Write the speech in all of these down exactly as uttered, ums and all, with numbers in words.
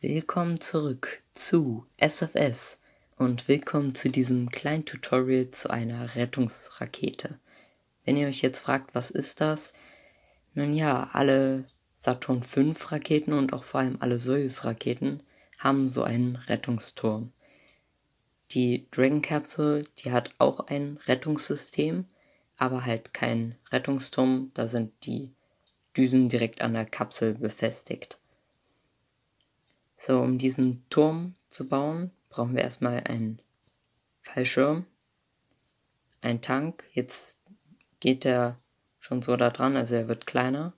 Willkommen zurück zu S F S und willkommen zu diesem kleinen Tutorial zu einer Rettungsrakete. Wenn ihr euch jetzt fragt, was ist das? Nun ja, alle Saturn fünf Raketen und auch vor allem alle Soyuz Raketen haben so einen Rettungsturm. Die Dragon Capsule, die hat auch ein Rettungssystem, aber halt keinen Rettungsturm, da sind die Düsen direkt an der Kapsel befestigt. So, um diesen Turm zu bauen, brauchen wir erstmal einen Fallschirm, einen Tank. Jetzt geht er schon so da dran, also er wird kleiner.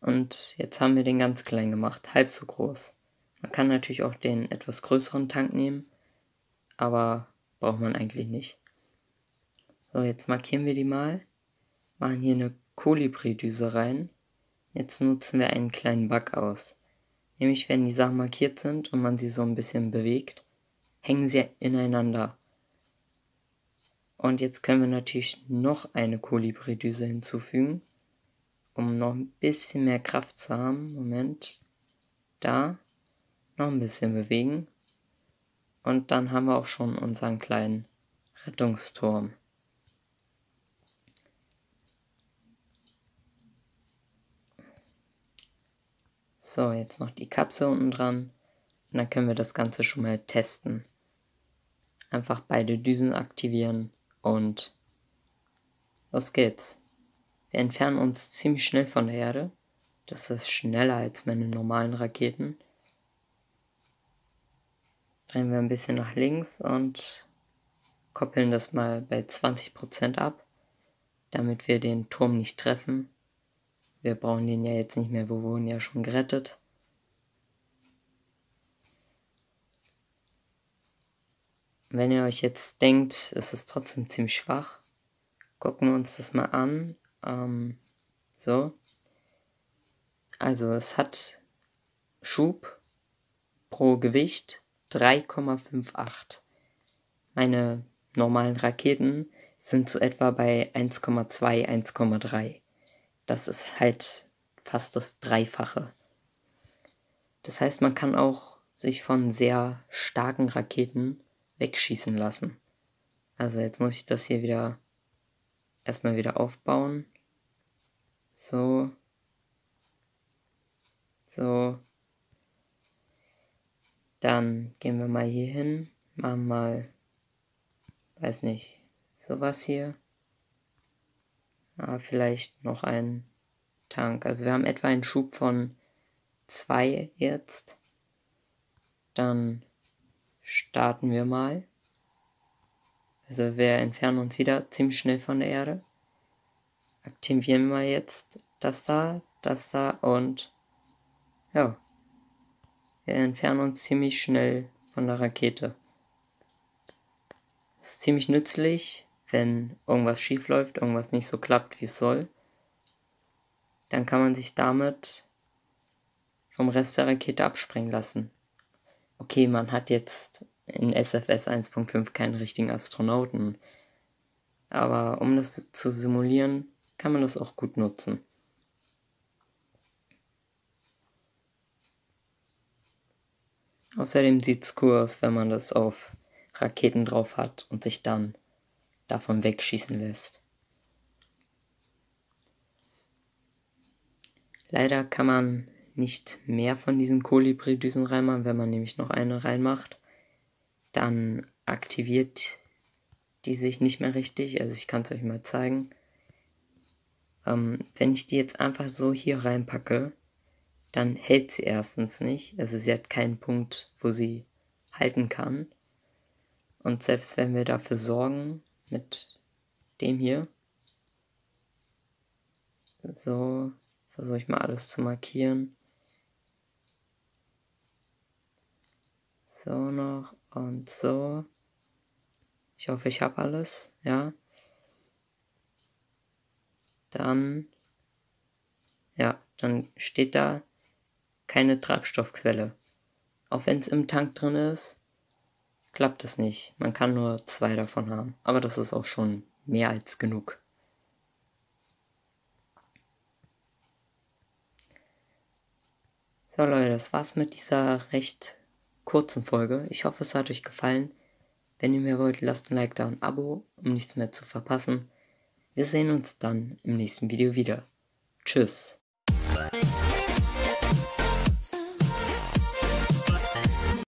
Und jetzt haben wir den ganz klein gemacht, halb so groß. Man kann natürlich auch den etwas größeren Tank nehmen, aber braucht man eigentlich nicht. So, jetzt markieren wir die mal, machen hier eine Kolibri-Düse rein. Jetzt nutzen wir einen kleinen Bug aus. Nämlich, wenn die Sachen markiert sind und man sie so ein bisschen bewegt, hängen sie ineinander. Und jetzt können wir natürlich noch eine Kolibri-Düse hinzufügen, um noch ein bisschen mehr Kraft zu haben. Moment. Da. Noch ein bisschen bewegen. Und dann haben wir auch schon unseren kleinen Rettungsturm. So, jetzt noch die Kapsel unten dran und dann können wir das Ganze schon mal testen. Einfach beide Düsen aktivieren und los geht's. Wir entfernen uns ziemlich schnell von der Erde. Das ist schneller als meine normalen Raketen. Drehen wir ein bisschen nach links und koppeln das mal bei zwanzig Prozent ab, damit wir den Turm nicht treffen. Wir brauchen den ja jetzt nicht mehr, wir wurden ja schon gerettet. Wenn ihr euch jetzt denkt, es ist trotzdem ziemlich schwach, gucken wir uns das mal an. Ähm, so. Also es hat Schub pro Gewicht drei Komma fünf acht. Meine normalen Raketen sind so etwa bei eins Komma zwei, eins Komma drei. Das ist halt fast das Dreifache. Das heißt, man kann auch sich von sehr starken Raketen wegschießen lassen. Also jetzt muss ich das hier wieder erstmal wieder aufbauen. So. So. Dann gehen wir mal hier hin. Machen mal, weiß nicht, sowas hier. Ah, vielleicht noch ein Tank. Also wir haben etwa einen Schub von zwei jetzt. Dann starten wir mal. Also wir entfernen uns wieder ziemlich schnell von der Erde. Aktivieren wir jetzt das da, das da und ja. Wir entfernen uns ziemlich schnell von der Rakete. Das ist ziemlich nützlich. Wenn irgendwas schief läuft, irgendwas nicht so klappt, wie es soll, dann kann man sich damit vom Rest der Rakete absprengen lassen. Okay, man hat jetzt in S F S eins Punkt fünf keinen richtigen Astronauten, aber um das zu simulieren, kann man das auch gut nutzen. Außerdem sieht es cool aus, wenn man das auf Raketen drauf hat und sich dann davon wegschießen lässt. Leider kann man nicht mehr von diesen Kolibri-Düsen reinmachen, wenn man nämlich noch eine reinmacht, dann aktiviert die sich nicht mehr richtig, also ich kann es euch mal zeigen. Ähm, wenn ich die jetzt einfach so hier reinpacke, dann hält sie erstens nicht, also sie hat keinen Punkt, wo sie halten kann. Und selbst wenn wir dafür sorgen, mit dem hier. So, versuche ich mal alles zu markieren. So noch und so. Ich hoffe, ich habe alles, ja. Dann, ja, dann steht da keine Treibstoffquelle. Auch wenn es im Tank drin ist, klappt das nicht. Man kann nur zwei davon haben. Aber das ist auch schon mehr als genug. So Leute, das war's mit dieser recht kurzen Folge. Ich hoffe, es hat euch gefallen. Wenn ihr mehr wollt, lasst ein Like da und ein Abo, um nichts mehr zu verpassen. Wir sehen uns dann im nächsten Video wieder. Tschüss.